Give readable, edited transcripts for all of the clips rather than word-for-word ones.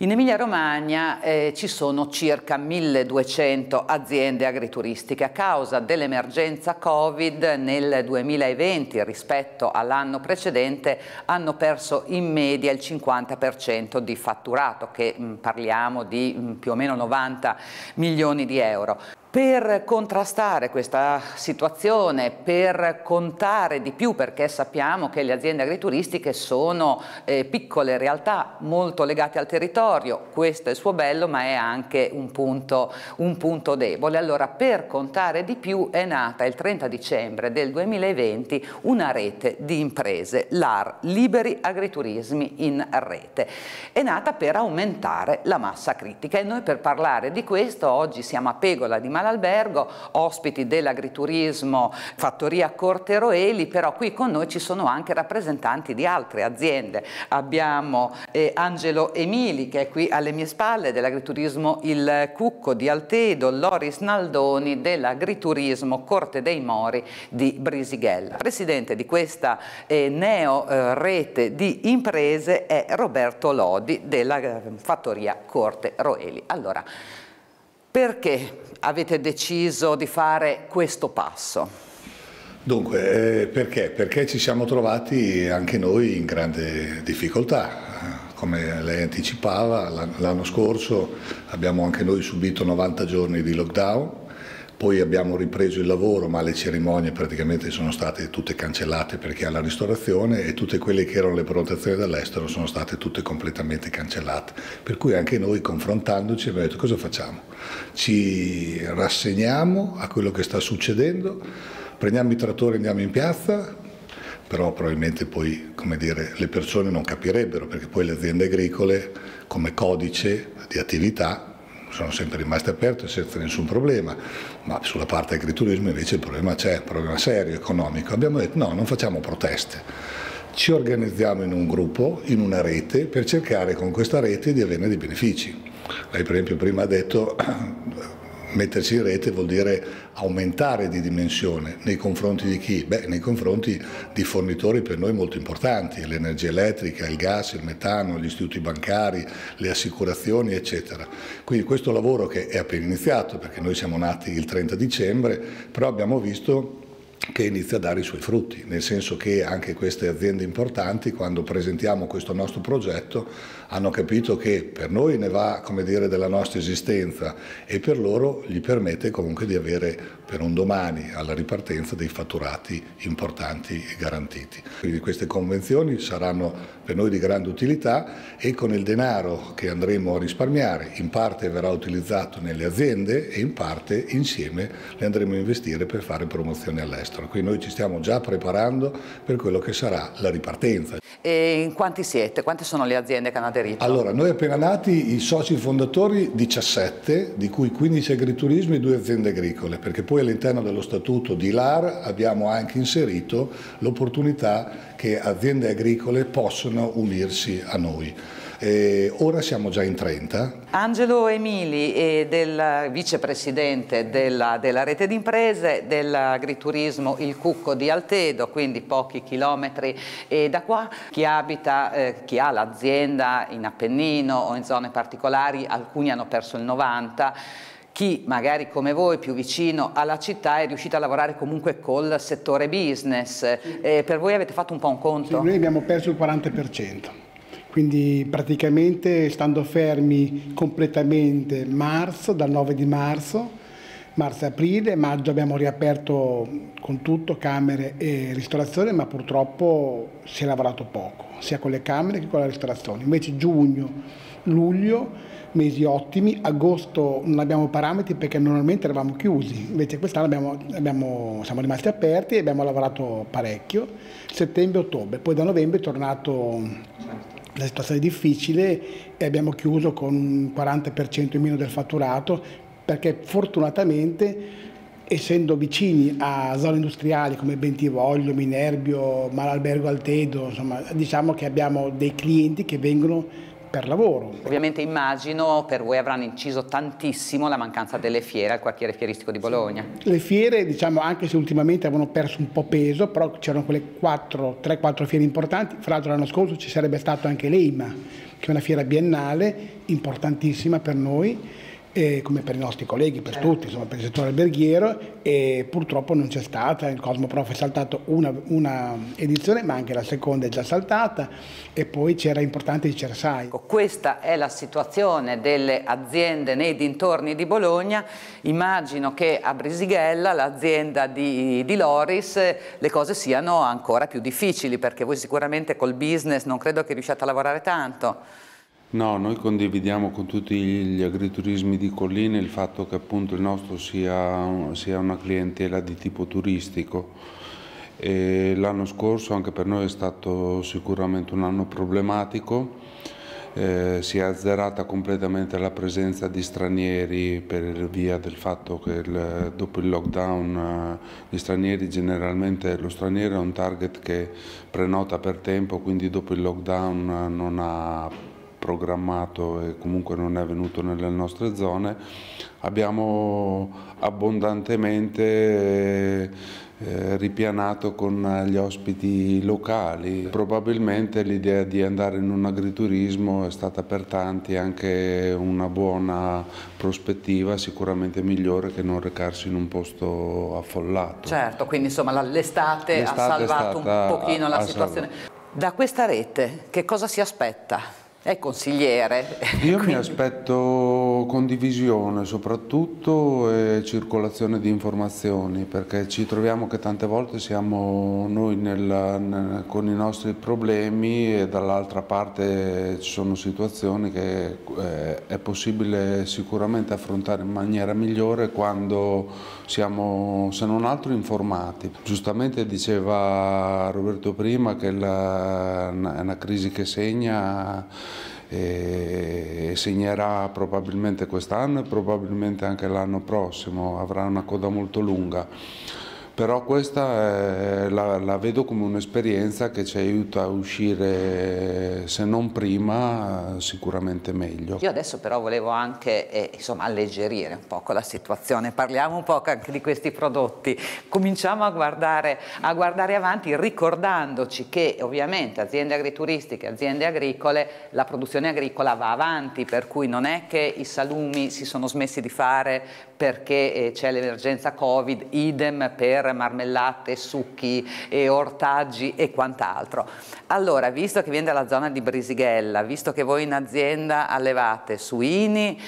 In Emilia Romagna ci sono circa 1200 aziende agrituristiche. A causa dell'emergenza Covid nel 2020 rispetto all'anno precedente hanno perso in media il 50% di fatturato, che parliamo di più o meno 90 milioni di euro. Per contrastare questa situazione, per contare di più, perché sappiamo che le aziende agrituristiche sono piccole realtà molto legate al territorio, questo è il suo bello ma è anche un punto debole. Allora, per contare di più è nata il 30 dicembre del 2020 una rete di imprese, LAR, Liberi Agriturismi in Rete. È nata per aumentare la massa critica e noi per parlare di questo oggi siamo a Pegola di Malalbergo, ospiti dell'agriturismo Fattoria Corte Roeli, però qui con noi ci sono anche rappresentanti di altre aziende. Abbiamo Angelo Emili, che è qui alle mie spalle, dell'agriturismo Il Cucco di Altedo, Loris Naldoni dell'agriturismo Corte dei Mori di Brisighella. Presidente di questa neo rete di imprese è Roberto Lodi della Fattoria Corte Roeli. Allora, perché avete deciso di fare questo passo? Dunque, perché? Perché ci siamo trovati anche noi in grande difficoltà. Come lei anticipava, l'anno scorso abbiamo anche noi subito 90 giorni di lockdown, poi abbiamo ripreso il lavoro ma le cerimonie praticamente sono state tutte cancellate perché alla ristorazione, e tutte quelle che erano le prenotazioni dall'estero sono state tutte completamente cancellate. Per cui anche noi, confrontandoci, abbiamo detto: cosa facciamo? Ci rassegniamo a quello che sta succedendo, prendiamo i trattori e andiamo in piazza? Però probabilmente poi, come dire, le persone non capirebbero, perché poi le aziende agricole come codice di attività sono sempre rimaste aperte senza nessun problema, ma sulla parte agriturismo invece il problema c'è, un problema serio, economico. Abbiamo detto: no, non facciamo proteste, ci organizziamo in un gruppo, in una rete, per cercare con questa rete di avere dei benefici. Lei per esempio prima ha detto: mettersi in rete vuol dire aumentare di dimensione. Nei confronti di chi? Beh, nei confronti di fornitori per noi molto importanti: l'energia elettrica, il gas, il metano, gli istituti bancari, le assicurazioni, eccetera. Quindi questo lavoro, che è appena iniziato, perché noi siamo nati il 30 dicembre, però abbiamo visto che inizia a dare i suoi frutti, nel senso che anche queste aziende importanti, quando presentiamo questo nostro progetto, hanno capito che per noi ne va, come dire, della nostra esistenza, e per loro gli permette comunque di avere per un domani, alla ripartenza, dei fatturati importanti e garantiti. Quindi queste convenzioni saranno per noi di grande utilità, e con il denaro che andremo a risparmiare in parte verrà utilizzato nelle aziende e in parte insieme le andremo a investire per fare promozione all'estero. Quindi noi ci stiamo già preparando per quello che sarà la ripartenza. E in quanti siete? Quante sono le aziende che hanno aderito? Allora, noi appena nati, i soci fondatori 17, di cui 15 agriturismi e 2 aziende agricole, perché poi all'interno dello statuto di LAR abbiamo anche inserito l'opportunità che aziende agricole possono unirsi a noi. Ora siamo già in 30. Angelo Emili, del vicepresidente della rete di imprese dell'agriturismo Il Cucco di Altedo, quindi pochi chilometri da qua. Chi ha l'azienda in Appennino o in zone particolari, alcuni hanno perso il 90%, chi magari come voi più vicino alla città è riuscito a lavorare comunque col settore business. Per voi avete fatto un po' un conto? Sì, noi abbiamo perso il 40%, quindi praticamente stando fermi completamente marzo, dal 9 di marzo, aprile, maggio abbiamo riaperto con tutto, camere e ristorazione, ma purtroppo si è lavorato poco, sia con le camere che con la ristorazione. Invece giugno, luglio, mesi ottimi. Agosto non abbiamo parametri perché normalmente eravamo chiusi, invece quest'anno siamo rimasti aperti e abbiamo lavorato parecchio. Settembre, ottobre, poi da novembre è tornato la situazione difficile e abbiamo chiuso con un 40% in meno del fatturato, perché fortunatamente, essendo vicini a zone industriali come Bentivoglio, Minerbio, Malalbergo, Altedo, insomma, diciamo che abbiamo dei clienti che vengono per lavoro. Ovviamente immagino per voi avranno inciso tantissimo la mancanza delle fiere al quartiere fieristico di Bologna. Le fiere, diciamo, anche se ultimamente avevano perso un po' peso, però c'erano quelle 3-4 fiere importanti. Fra l'altro l'anno scorso ci sarebbe stato anche l'EIMA, che è una fiera biennale importantissima per noi, come per i nostri colleghi, per tutti, insomma, per il settore alberghiero, e purtroppo non c'è stata. Il Cosmo Prof è saltato una edizione, ma anche la seconda è già saltata, e poi c'era importante il Cersai. Questa è la situazione delle aziende nei dintorni di Bologna. Immagino che a Brisighella, l'azienda di Loris, le cose siano ancora più difficili, perché voi sicuramente col business non credo che riusciate a lavorare tanto. No, noi condividiamo con tutti gli agriturismi di colline il fatto che appunto il nostro sia una clientela di tipo turistico. L'anno scorso anche per noi è stato sicuramente un anno problematico, si è azzerata completamente la presenza di stranieri per via del fatto che dopo il lockdown gli stranieri, generalmente lo straniero è un target che prenota per tempo, quindi dopo il lockdown non ha programmato e comunque non è venuto nelle nostre zone. Abbiamo abbondantemente ripianato con gli ospiti locali. Probabilmente l'idea di andare in un agriturismo è stata per tanti anche una buona prospettiva, sicuramente migliore che non recarsi in un posto affollato. Certo, quindi insomma l'estate ha salvato un pochino la situazione. Da questa rete che cosa si aspetta? È consigliere. Io mi aspetto condivisione soprattutto e circolazione di informazioni, perché ci troviamo che tante volte siamo noi con i nostri problemi e dall'altra parte ci sono situazioni che è possibile sicuramente affrontare in maniera migliore quando siamo, se non altro, informati. Giustamente diceva Roberto prima che è una crisi che segna e segnerà probabilmente quest'anno e probabilmente anche l'anno prossimo, avrà una coda molto lunga, però questa la vedo come un'esperienza che ci aiuta a uscire, se non prima, sicuramente meglio. Io adesso però volevo anche insomma, alleggerire un po' la situazione, parliamo un po' anche di questi prodotti, cominciamo a guardare avanti, ricordandoci che ovviamente aziende agrituristiche, aziende agricole, la produzione agricola va avanti, per cui non è che i salumi si sono smessi di fare perché c'è l'emergenza Covid, idem per marmellate, succhi e ortaggi e quant'altro. Allora, visto che viene dalla zona di Brisighella, visto che voi in azienda allevate suini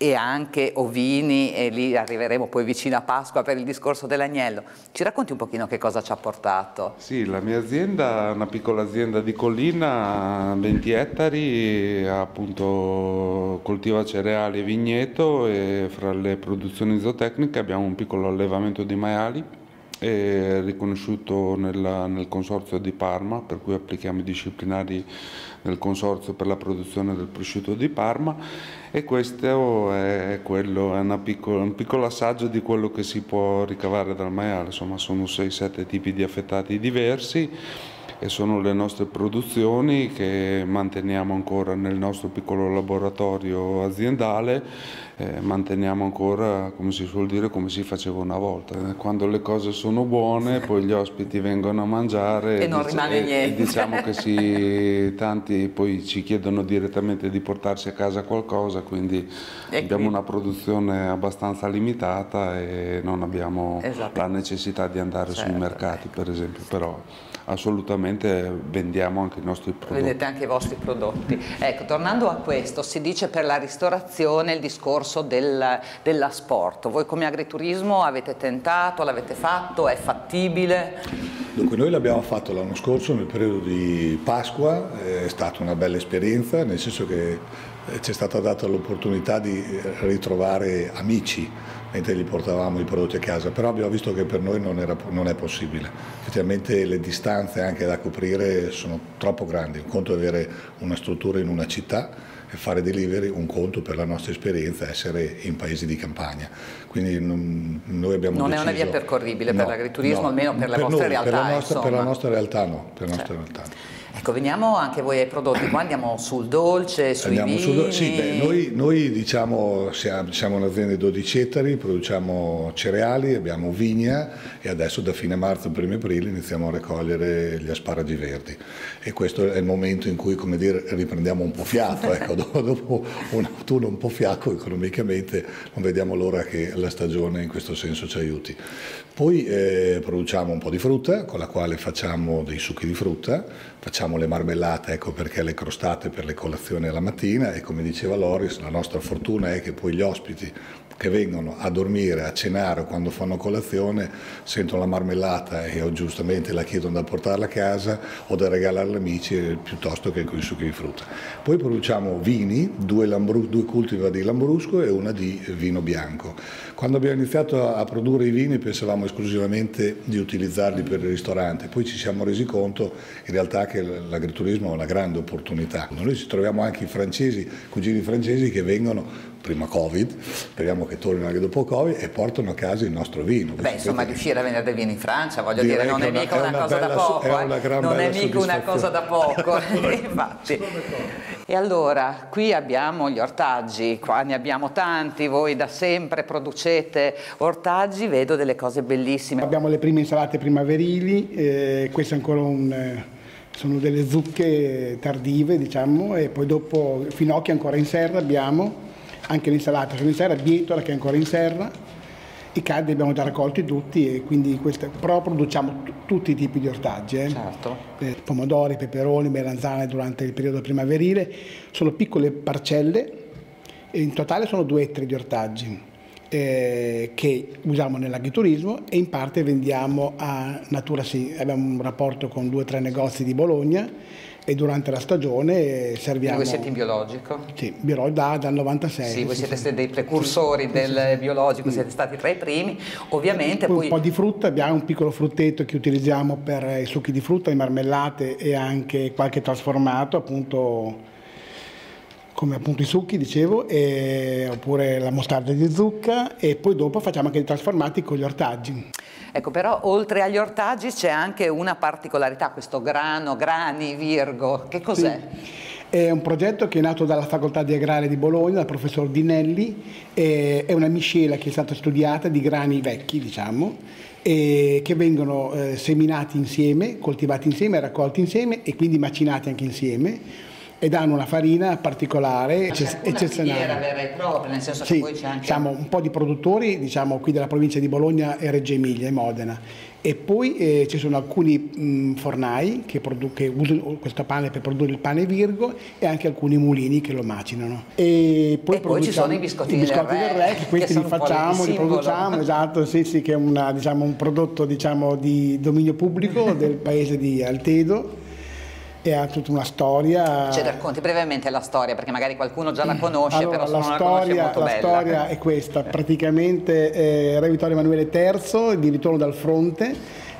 e anche ovini, e lì arriveremo poi vicino a Pasqua per il discorso dell'agnello, ci racconti un pochino che cosa ci ha portato? Sì, la mia azienda, una piccola azienda di collina, 20 ettari, appunto coltiva cereali e vigneto, e fra le produzioni zootecniche abbiamo un piccolo allevamento di maiali, riconosciuto nel Consorzio di Parma, per cui applichiamo i disciplinari del Consorzio per la produzione del prosciutto di Parma, e questo è un piccolo assaggio di quello che si può ricavare dal maiale. Insomma, sono 6-7 tipi di affettati diversi e sono le nostre produzioni che manteniamo ancora nel nostro piccolo laboratorio aziendale, manteniamo ancora, come si suol dire, come si faceva una volta. Quando le cose sono buone poi gli ospiti vengono a mangiare e non rimane niente. E diciamo che sì, tanti poi ci chiedono direttamente di portarsi a casa qualcosa, quindi abbiamo una produzione abbastanza limitata e non abbiamo la necessità di andare sui mercati, per esempio, però assolutamente vendiamo anche i nostri prodotti. Vendete anche i vostri prodotti. Ecco, tornando a questo, si dice per la ristorazione il discorso dell'asporto. Voi come agriturismo avete tentato, l'avete fatto, è fattibile? Dunque noi l'abbiamo fatto l'anno scorso nel periodo di Pasqua, è stata una bella esperienza, nel senso che ci è stata data l'opportunità di ritrovare amici mentre gli portavamo i prodotti a casa, però abbiamo visto che per noi non è possibile. Effettivamente le distanze anche da coprire sono troppo grandi, un conto è avere una struttura in una città e fare delivery, un conto per la nostra esperienza essere in paesi di campagna, quindi noi abbiamo deciso... Non è una via percorribile per l'agriturismo, almeno per la vostra realtà. Per la nostra realtà no. Ecco, veniamo anche voi ai prodotti, qua andiamo sul dolce, sui vini. Sì, beh, noi diciamo siamo un'azienda di 12 ettari, produciamo cereali, abbiamo vigna e adesso da fine marzo, 1° aprile iniziamo a raccogliere gli asparagi verdi e questo è il momento in cui, come dire, riprendiamo un po' fiato, ecco, dopo un autunno un po' fiacco economicamente non vediamo l'ora che la stagione in questo senso ci aiuti. Poi produciamo un po' di frutta con la quale facciamo dei succhi di frutta, facciamo le marmellate, ecco perché le crostate per le colazioni alla mattina e come diceva Loris la nostra fortuna è che poi gli ospiti che vengono a dormire, a cenare o quando fanno colazione sentono la marmellata e o giustamente la chiedono da portarla a casa o da regalare agli amici piuttosto che con i succhi di frutta. Poi produciamo vini, due cultivar di Lambrusco e una di vino bianco. Quando abbiamo iniziato a produrre i vini pensavamo esclusivamente di utilizzarli per il ristorante, poi ci siamo resi conto in realtà che l'agriturismo è una grande opportunità. Noi ci troviamo anche i francesi, cugini francesi che vengono prima Covid, speriamo che tornino anche dopo Covid e portano a casa il nostro vino. Beh, insomma, riuscire a vendere del vino in Francia, voglio dire, non è mica una cosa da poco, non è mica una cosa da poco, infatti. E allora, qui abbiamo gli ortaggi, qua ne abbiamo tanti, voi da sempre producete ortaggi, vedo delle cose bellissime. Abbiamo le prime insalate primaverili, questo è ancora sono delle zucche tardive, diciamo, e poi dopo finocchi ancora in serra abbiamo. Anche l'insalata sono in serra, bietola che è ancora in serra, i caddi abbiamo già raccolti tutti e quindi però produciamo tutti i tipi di ortaggi. Certo. Pomodori, peperoni, melanzane durante il periodo primaverile, sono piccole parcelle e in totale sono 2 ettari di ortaggi che usiamo nell'agriturismo e in parte vendiamo a Natura Sì. Abbiamo un rapporto con 2 o 3 negozi di Bologna e durante la stagione serviamo... Voi siete in biologico? Sì, dal 96. Sì, voi siete dei precursori del biologico, siete stati tra i primi, ovviamente. Poi un po' di frutta, abbiamo un piccolo frutteto che utilizziamo per i succhi di frutta, le marmellate e anche qualche trasformato, appunto... come appunto i succhi, dicevo, oppure la mostarda di zucca e poi dopo facciamo anche i trasformati con gli ortaggi. Ecco, però oltre agli ortaggi c'è anche una particolarità, questo grani, virgo, che cos'è? Sì. È un progetto che è nato dalla Facoltà di Agraria di Bologna, dal professor Dinelli, è una miscela che è stata studiata di grani vecchi, diciamo, che vengono seminati insieme, coltivati insieme, raccolti insieme e quindi macinati anche insieme. Ed hanno una farina particolare, eccezionale. Una filiera vera e propria, nel senso che poi c'è anche... Siamo un po' di produttori, diciamo, qui della provincia di Bologna e Reggio Emilia e Modena. E poi ci sono alcuni fornai che usano questo pane per produrre il pane virgo e anche alcuni mulini che lo macinano. E poi ci sono i biscotti del Re che questi li facciamo, li produciamo, esatto, sì, che è diciamo, un prodotto diciamo, di dominio pubblico del paese di Altedo. E ha tutta una storia. Ci racconti brevemente la storia perché magari qualcuno già la conosce, allora, però la storia, molto bella. La storia è questa, praticamente Re Vittorio Emanuele III di ritorno dal fronte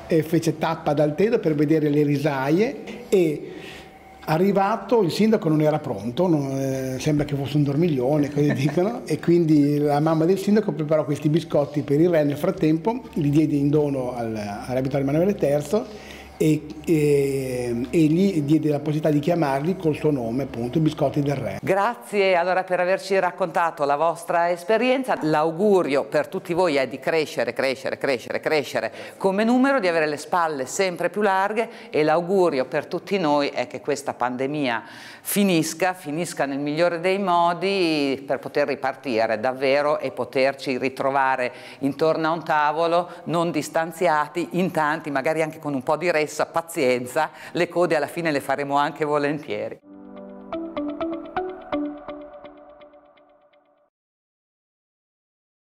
fece tappa ad Altedo per vedere le risaie e arrivato il sindaco non era pronto, sembra che fosse un dormiglione, così dicono, e quindi la mamma del sindaco preparò questi biscotti per il re, nel frattempo li diede in dono a Re Vittorio Emanuele III e gli diede la possibilità di chiamarli col suo nome, appunto, Biscotti del Re. Grazie allora per averci raccontato la vostra esperienza. L'augurio per tutti voi è di crescere come numero, di avere le spalle sempre più larghe e l'augurio per tutti noi è che questa pandemia finisca nel migliore dei modi per poter ripartire davvero e poterci ritrovare intorno a un tavolo, non distanziati, in tanti, magari anche con un po' di pazienza, le code alla fine le faremo anche volentieri.